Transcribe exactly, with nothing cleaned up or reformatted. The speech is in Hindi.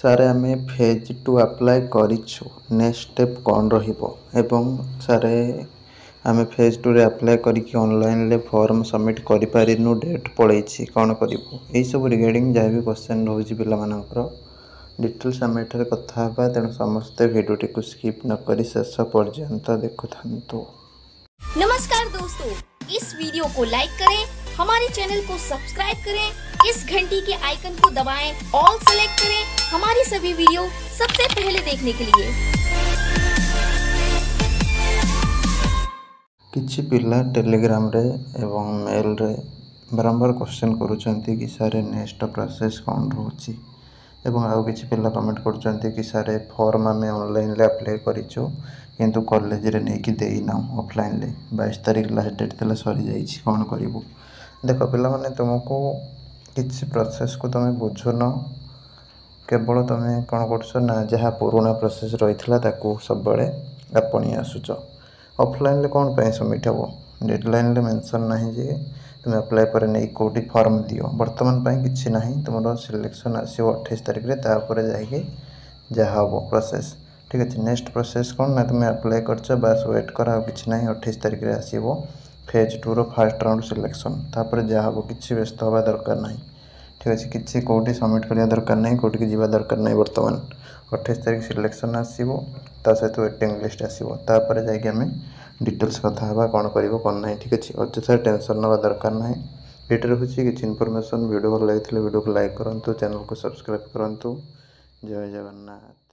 सारे आमे फेज टू अप्लाई करिछु नेक्स्ट स्टेप कौन रहिबो एवं सारे आमे फेज टू रे अप्लाई करके ऑनलाइन ले फॉर्म सबमिट करि पारिनु डेट पळैछि कोन करिबो एई सब रिगार्डिंग जाय भी क्वेश्चन रहउछि पिला मानकर डिटेल्स आमे एठारे कथा हबा तेन समस्त वीडियो टिकु स्किप न करी शेष पर्यंत देखथांतु। नमस्कार दोस्तों, इस वीडियो को लाइक करें, हमारे चैनल को सब्सक्राइब करें, इस घंटी के आइकन को दबाएं, ऑल सेलेक्ट करें हमारी सभी वीडियो सबसे पहले देखने के लिए। किछि पिला टेलीग्राम रे एवं मेल रे बारंबार क्वेश्चन करूछन्ती कि सारे नेक्स्ट प्रोसेस कोन रहउछि एवं आउ किछि पिला कमेंट करूछन्ती कि सारे फॉर्म आमे ऑनलाइन ले अप्लाई करिचो किंतु कॉलेज रे नै कि देइना ऑफलाइन ले बाईस तारिख लास्ट डेट तले सरी जाइछि कोन करिवो। देख पिला माने तुमको किसी प्रोसेस को तुम बुझुन केवल तुम कौन कर ना जहाँ पुराणा प्रोसेस रही सब आपणी आसुच ऑफलाइन ले कौन पे सबमिट हे डेडलाइन रे मेंशन नहीं जे तुम अप्लाई पर नहीं कौटी फॉर्म दियो वर्तमान पर कि ना तुम सिलेक्शन आसो अट्ठाईस तारिख में तापर जाब प्रोसेस ठीक अच्छे। नेक्स्ट प्रोसेस कौन ना तुम अप्लाई कर बास वेट कर किसी ना अट्ठाईस तारिख में आसो फेज टू रो फर्स्ट राउंड सिलेक्शन तापर जहाँ हम किसी व्यस्त हवा दरकार ना ठीक अच्छे किसी कौटी सबमिट करा दरकार ना कौट की जीवा दरकार ना बर्तमान अट्ठाईस तारिख सिलेक्शन आसो ता सहित वेटिंग लिस्ट आसो तापर जामें डिटेल्स कथा हाँ कौन करो कौन ना ठीक अच्छे। अचेथार टेंशन ना दरकार ना ये रोचे किसी इनफर्मेशन वीडियो भल लगी वीडियो को लाइक करूँ, चैनल को सब्सक्राइब करूँ। जय जगन्नाथ।